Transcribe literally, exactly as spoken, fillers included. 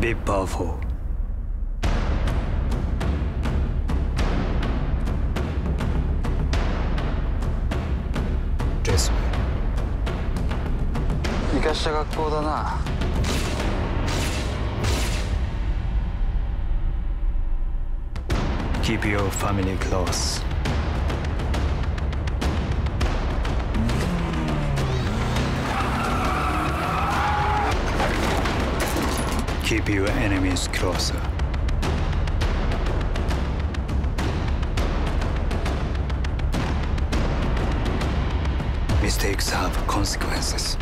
be powerful. Trust me. You got a good school, right? Keep your family close. Keep your enemies closer. Mistakes have consequences.